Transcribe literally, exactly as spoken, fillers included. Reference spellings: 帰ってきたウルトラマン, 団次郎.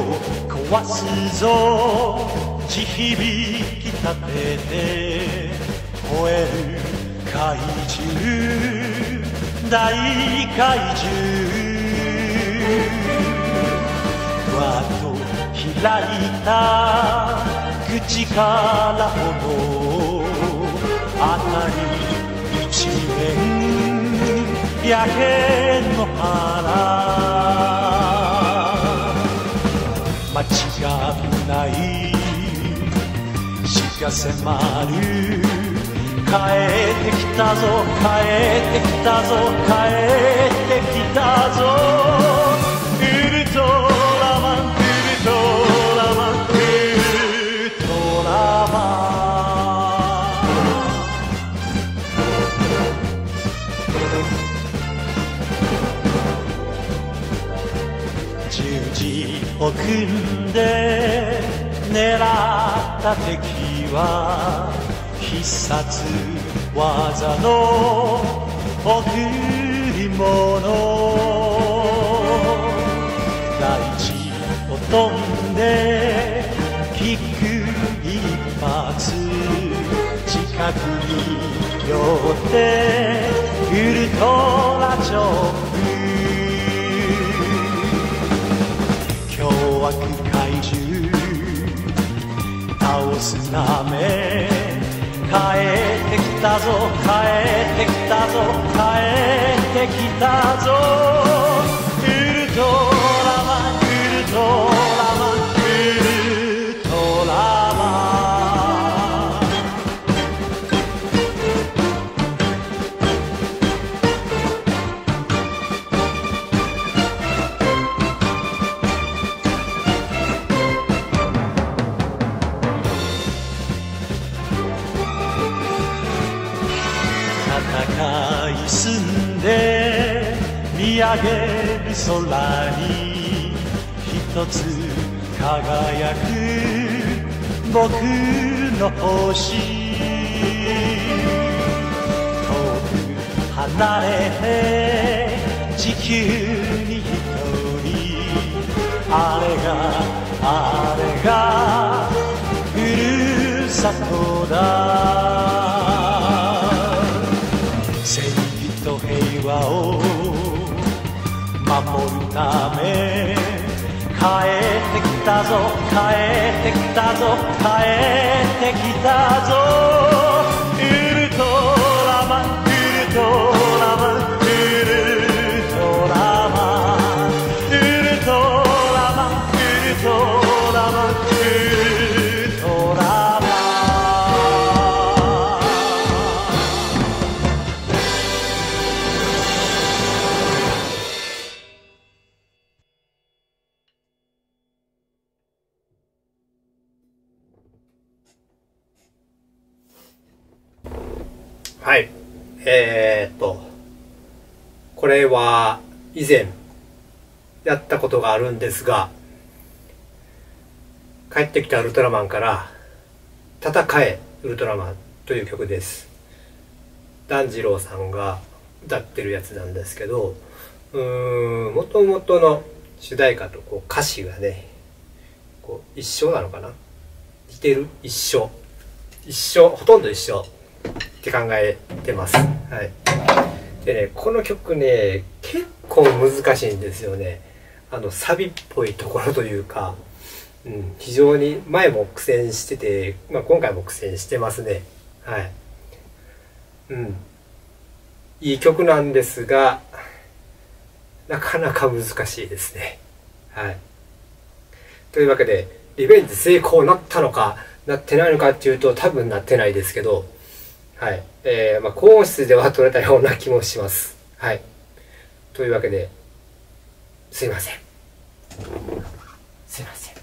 を壊すぞ。地響き立てて吠える怪獣、大怪獣。わっと開いた口から炎、辺り一面焼け野原。間違いない死が迫る。帰ってきたぞ、帰ってきたぞ、帰ってきたぞ。ウルトラマン、ウルトラマン、ウルトラマン。十字を組んで狙った敵は必殺技の贈り物。大地を飛んでキック一発、近くに寄ってウルトラチョップ。怪獣倒すため帰ってきたぞ、帰ってきたぞ、帰ってきたぞ。ウルトラマン、ウルトラマン、ウルトラマン。戦い進んで見上げる空に一つ輝く僕の星。遠く離れて地球に一人、あれがあれがふるさとだ。正義と平和を守るため帰ってきたぞ、帰ってきたぞ、帰ってきたぞ。ウルトラマン、ウルトラマン、ウルトラマン、ウルトラマン、ウルトラマン、ウルトラマン。はい。えーっと、これは以前やったことがあるんですが、帰ってきたウルトラマンから戦えウルトラマンという曲です。團十郎さんが歌ってるやつなんですけど、うーん、もともとの主題歌とこう歌詞がね、こう一緒なのかな、似てる、一緒。一緒、ほとんど一緒。って考えてます。はい。でね、この曲ね、結構難しいんですよね。あの、サビっぽいところというか、うん、非常に前も苦戦してて、まあ、今回も苦戦してますね。はい。うん。いい曲なんですが、なかなか難しいですね。はい。というわけで、リベンジ成功なったのか、なってないのかっていうと、多分なってないですけど、はい。えー、まあ、高音質では撮れたような気もします。はい。というわけで、すいません。すいません。